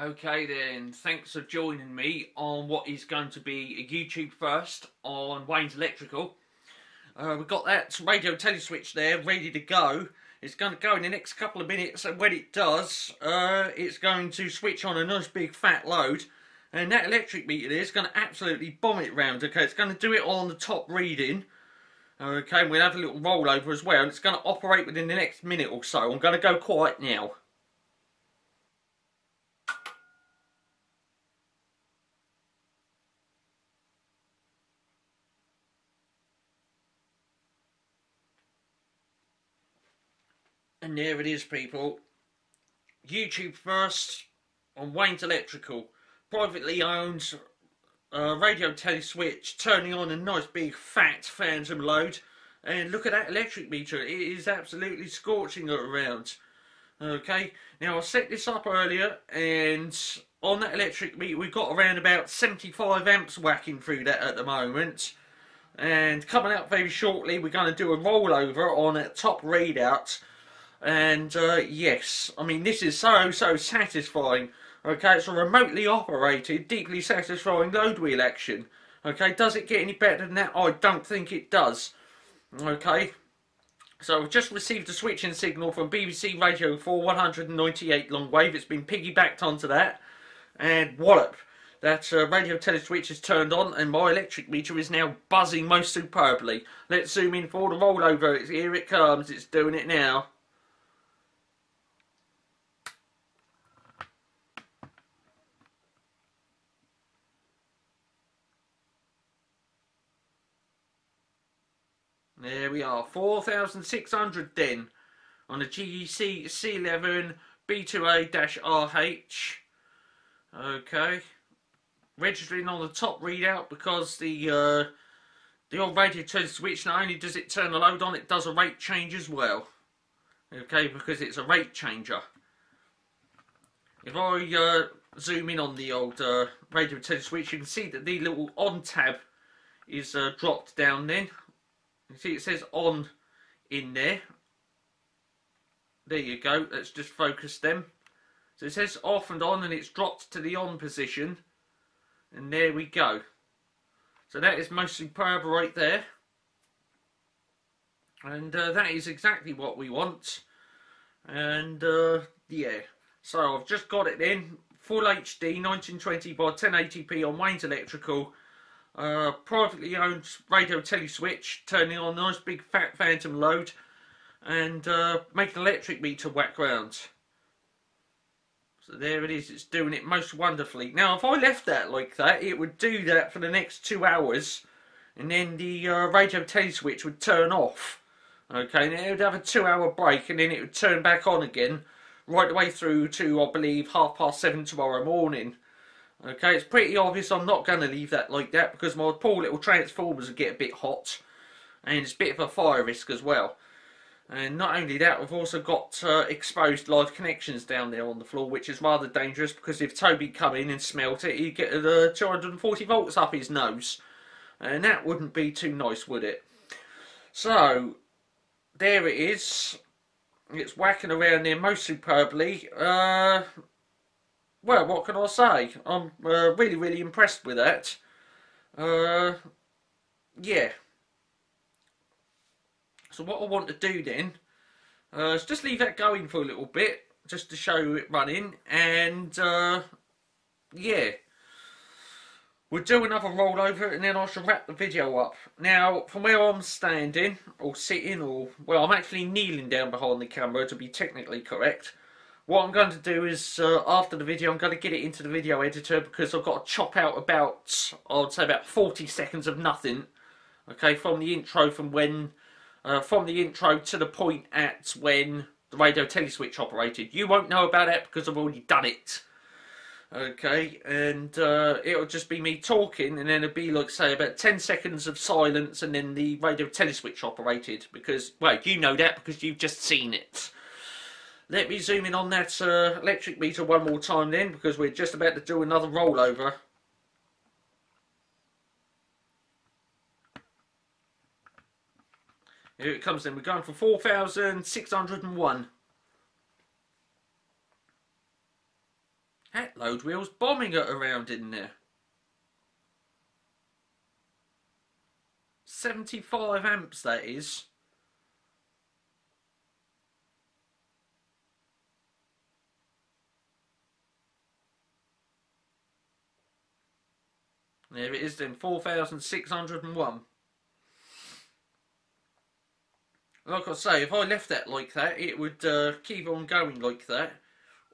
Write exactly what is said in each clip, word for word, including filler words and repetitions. Okay then, thanks for joining me on what is going to be a YouTube first on Wayne's Electrical. Uh, we've got that radio teleswitch there ready to go. It's going to go in the next couple of minutes, and when it does, uh, it's going to switch on a nice big fat load. And that electric meter there is going to absolutely bomb it round. Okay, it's going to do it all on the top reading. Okay, and we'll have a little rollover as well. It's going to operate within the next minute or so. I'm going to go quiet now. And there it is, people. YouTube first on Wayne's Electrical. Privately owned uh, radio teleswitch, turning on a nice big fat phantom load. And look at that electric meter. It is absolutely scorching it around. Okay, now I set this up earlier, and on that electric meter we've got around about seventy-five amps whacking through that at the moment. And coming up very shortly we're going to do a rollover on a top readout. And uh, yes, I mean, this is so so satisfying. Okay, it's a remotely operated, deeply satisfying load wheel action. Okay, does it get any better than that? I don't think it does. Okay, so I've just received a switching signal from B B C Radio four, one hundred ninety-eight long wave. It's been piggybacked onto that, and wallop, that uh, radio teleswitch is turned on, and my electric meter is now buzzing most superbly. Let's zoom in for the rollover. It's, here it comes. It's doing it now. There we are, four thousand six hundred then, on the G E C C eleven B two A dash R H. Okay, registering on the top readout, because the uh, the old radio teleswitch, not only does it turn the load on, it does a rate change as well. Okay, because it's a rate changer. If I uh, zoom in on the old uh, radio teleswitch, you can see that the little on tab is uh, dropped down then. You see it says on in there. There you go, let's just focus them. So it says off and on, and it's dropped to the on position. And there we go. So that is most superb right there. And uh, that is exactly what we want. And uh, yeah, so I've just got it in full H D nineteen twenty by ten eighty p on Wayne's Electrical. Uh, privately owned radio teleswitch, turning on a nice big fat phantom load, and uh, make an electric meter whack round. So there it is, it's doing it most wonderfully. Now if I left that like that, it would do that for the next two hours, and then the uh, radio teleswitch would turn off. Okay, and it would have a two hour break, and then it would turn back on again right the way through to, I believe, half past seven tomorrow morning. Okay, it's pretty obvious I'm not going to leave that like that, because my poor little transformers would get a bit hot, and it's a bit of a fire risk as well. And not only that, we've also got uh, exposed live connections down there on the floor, which is rather dangerous, because if Toby come in and smelt it, he'd get uh, two hundred forty volts up his nose, and that wouldn't be too nice, would it? So there it is, it's whacking around there most superbly. uh, Well, what can I say? I'm uh, really, really impressed with that. Uh, yeah. So what I want to do then uh, is just leave that going for a little bit, just to show it running, and uh, yeah. We'll do another rollover, and then I shall wrap the video up. Now, from where I'm standing, or sitting, or... well, I'm actually kneeling down behind the camera, to be technically correct. What I'm going to do is, uh, after the video, I'm going to get it into the video editor, because I've got to chop out about, I would say about forty seconds of nothing. Okay, from the intro, from when, uh, from the intro to the point at when the radio teleswitch operated. You won't know about that, because I've already done it. Okay, and uh, it'll just be me talking, and then it'll be like, say, about ten seconds of silence, and then the radio teleswitch operated, because, well, you know that, because you've just seen it. Let me zoom in on that uh, electric meter one more time then, because we're just about to do another rollover. Here it comes then, we're going for four thousand six hundred and one. That load wheel's bombing it around in there. seventy-five amps that is. There it is then, four thousand six hundred and one. Like I say, if I left that like that, it would uh, keep on going like that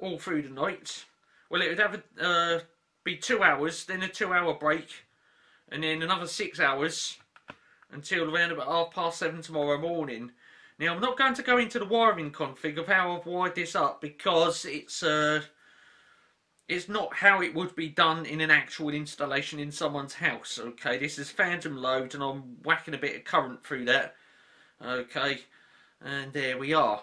all through the night. Well, it would have a, uh, be two hours, then a two-hour break, and then another six hours until around about half past seven tomorrow morning. Now, I'm not going to go into the wiring config of how I've wired this up, because it's uh, it's not how it would be done in an actual installation in someone's house. Okay, this is phantom load, and I'm whacking a bit of current through that. Okay, and there we are.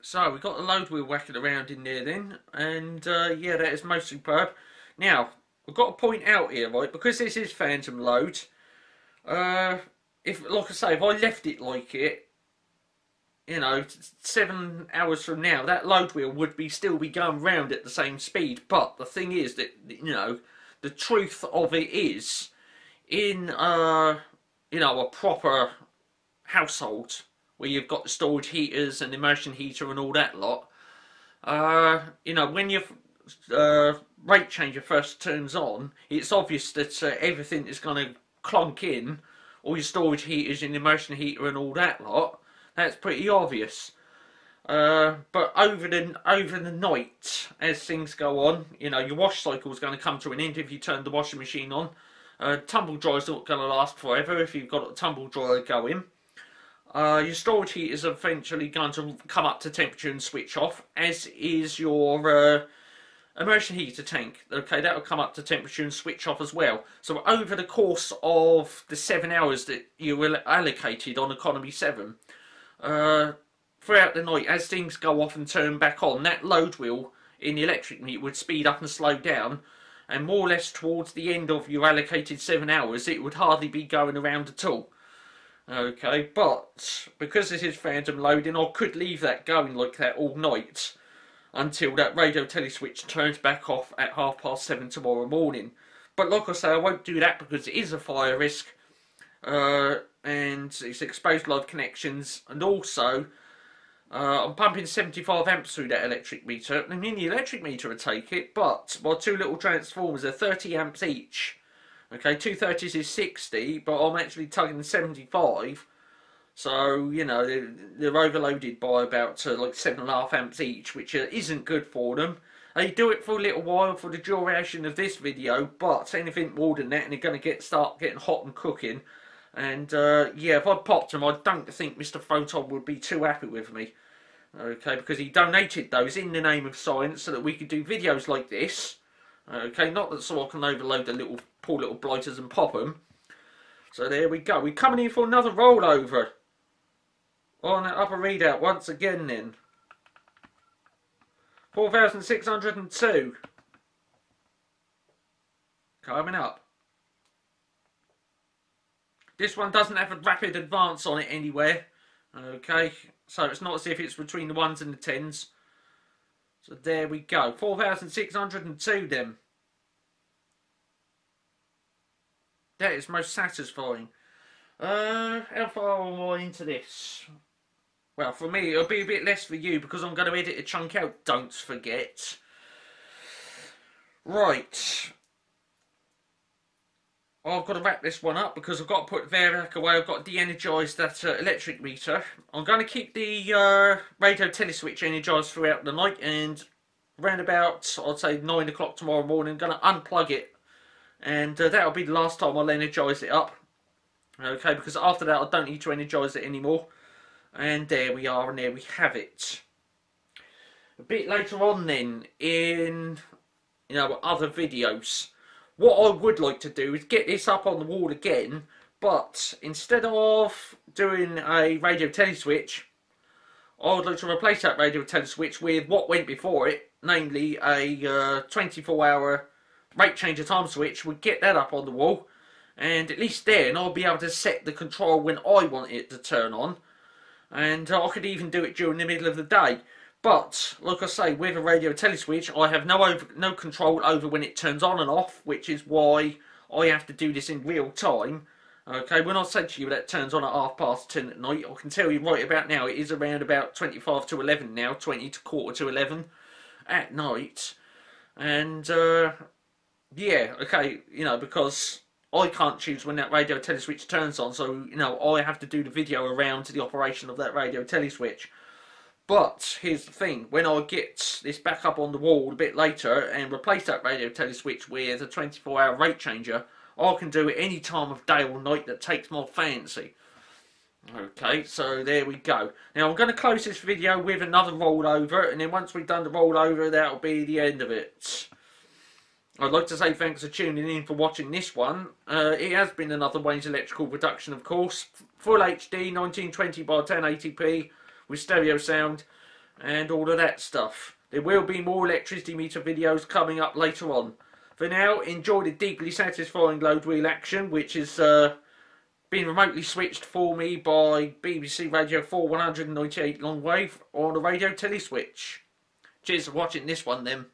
So we've got the load wheel whacking around in there then, and uh, yeah, that is most superb. Now, we've got to point out here, right, because this is phantom load, uh, if, like I say, if I left it like it, you know, seven hours from now, that load wheel would be still be going round at the same speed. But the thing is that, you know, the truth of it is, in, uh, you know, a proper household, where you've got the storage heaters and immersion heater and all that lot, uh, you know, when your uh, rate changer first turns on, it's obvious that uh, everything is going to clonk in, all your storage heaters and immersion heater and all that lot. That's pretty obvious. Uh, but over the, over the night, as things go on, you know, your wash cycle is going to come to an end if you turn the washing machine on. Uh, tumble dryer's not going to last forever if you've got a tumble dryer going. Uh, your storage heat is eventually going to come up to temperature and switch off, as is your uh, immersion heater tank. Okay, that will come up to temperature and switch off as well. So over the course of the seven hours that you were allocated on Economy seven, uh, throughout the night, as things go off and turn back on, that load wheel in the electric meter would speed up and slow down, and more or less towards the end of your allocated seven hours, it would hardly be going around at all. Okay, but because this is phantom loading, I could leave that going like that all night until that radio teleswitch turns back off at half past seven tomorrow morning. But like I say, I won't do that because it is a fire risk, uh, and it's exposed live connections, and also uh, I'm pumping seventy-five amps through that electric meter. I mean, the electric meter will take it, but my two little transformers are thirty amps each. Okay, two thirties is sixty, but I'm actually tugging seventy-five, so, you know, they're, they're overloaded by about uh, like seven point five amps each, which uh, isn't good for them. They do it for a little while for the duration of this video, but anything more than that and they're going to get start getting hot and cooking. And, uh, yeah, if I popped them, I don't think Mister Photon would be too happy with me. Okay, because he donated those in the name of science so that we could do videos like this. Okay, not that so I can overload the little poor little blighters and pop them. So there we go. We're coming in for another rollover on that upper readout once again then. four thousand six hundred and two. Coming up. This one doesn't have a rapid advance on it anywhere. Okay, so it's not as if it's between the ones and the tens. So there we go, four thousand six hundred and two then. That is most satisfying. Uh, how far am I into this? Well, for me, it'll be a bit less for you because I'm going to edit a chunk out, don't forget. Right. I've got to wrap this one up because I've got to put Variac away. I've got to de-energise that uh, electric meter. I'm going to keep the uh, radio teleswitch energised throughout the night, and around about, I'd say, nine o'clock tomorrow morning, I'm going to unplug it, and uh, that'll be the last time I'll energise it up. Okay, because after that I don't need to energise it anymore. And there we are, and there we have it. A bit later on then, in, you know, other videos, what I would like to do is get this up on the wall again, but instead of doing a radio teleswitch, I would like to replace that radio teleswitch with what went before it, namely a twenty-four hour uh, rate change of time switch. We'd get that up on the wall, and at least then I'll be able to set the control when I want it to turn on, and uh, I could even do it during the middle of the day. But, like I say, with a radio teleswitch, I have no over, no control over when it turns on and off, which is why I have to do this in real time. Okay, when I say to you that turns on at half past ten at night, I can tell you right about now, it is around about twenty-five to eleven now, twenty to quarter to eleven at night. And, uh, yeah, okay, you know, because I can't choose when that radio teleswitch turns on, so, you know, I have to do the video around to the operation of that radio teleswitch. But here's the thing, when I get this back up on the wall a bit later and replace that radio teleswitch with a twenty-four hour rate changer, I can do it any time of day or night that takes my fancy. Okay, so there we go. Now I'm going to close this video with another rollover, and then once we've done the rollover, that'll be the end of it. I'd like to say thanks for tuning in for watching this one. Uh, it has been another Wayne's Electrical production, of course. Full H D, nineteen twenty by ten eighty p. With stereo sound and all of that stuff. There will be more electricity meter videos coming up later on. For now, enjoy the deeply satisfying load wheel action, which has uh, been remotely switched for me by B B C Radio four one ninety-eight long wave on the radio teleswitch. Cheers for watching this one then.